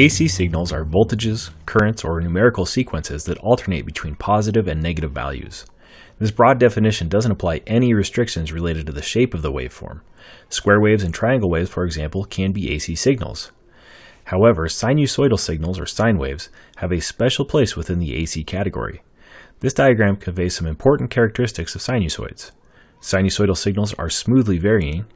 AC signals are voltages, currents, or numerical sequences that alternate between positive and negative values. This broad definition doesn't apply any restrictions related to the shape of the waveform. Square waves and triangle waves, for example, can be AC signals. However, sinusoidal signals, or sine waves, have a special place within the AC category. This diagram conveys some important characteristics of sinusoids. Sinusoidal signals are smoothly varying.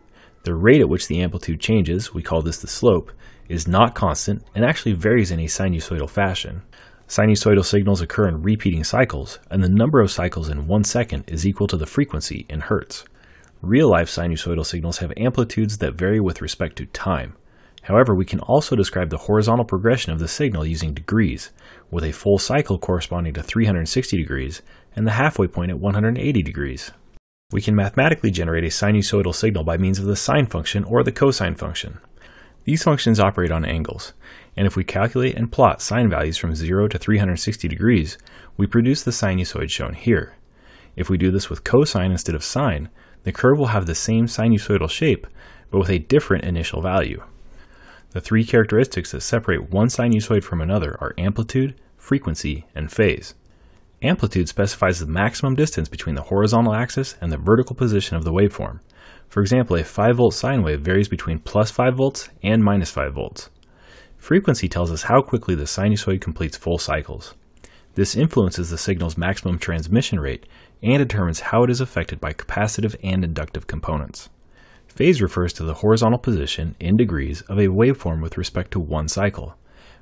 The rate at which the amplitude changes, we call this the slope, is not constant and actually varies in a sinusoidal fashion. Sinusoidal signals occur in repeating cycles, and the number of cycles in 1 second is equal to the frequency in hertz. Real-life sinusoidal signals have amplitudes that vary with respect to time. However, we can also describe the horizontal progression of the signal using degrees, with a full cycle corresponding to 360 degrees and the halfway point at 180 degrees. We can mathematically generate a sinusoidal signal by means of the sine function or the cosine function. These functions operate on angles, and if we calculate and plot sine values from 0 to 360 degrees, we produce the sinusoid shown here. If we do this with cosine instead of sine, the curve will have the same sinusoidal shape, but with a different initial value. The three characteristics that separate one sinusoid from another are amplitude, frequency, and phase. Amplitude specifies the maximum distance between the horizontal axis and the vertical position of the waveform. For example, a 5-volt sine wave varies between plus 5 volts and minus 5 volts. Frequency tells us how quickly the sinusoid completes full cycles. This influences the signal's maximum transmission rate and determines how it is affected by capacitive and inductive components. Phase refers to the horizontal position in degrees of a waveform with respect to one cycle.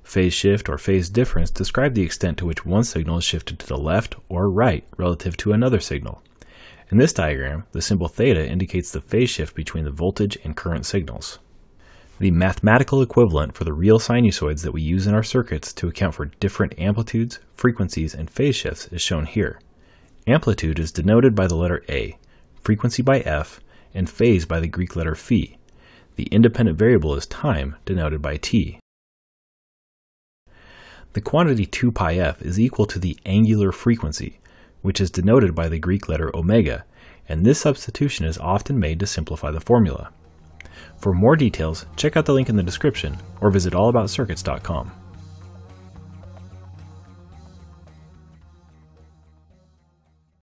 Phase shift or phase difference describe the extent to which one signal is shifted to the left or right relative to another signal. In this diagram, the symbol theta indicates the phase shift between the voltage and current signals. The mathematical equivalent for the real sinusoids that we use in our circuits to account for different amplitudes, frequencies, and phase shifts is shown here. Amplitude is denoted by the letter A, frequency by F, and phase by the Greek letter phi. The independent variable is time, denoted by t. The quantity 2 pi f is equal to the angular frequency, which is denoted by the Greek letter omega, and this substitution is often made to simplify the formula. For more details, check out the link in the description or visit allaboutcircuits.com.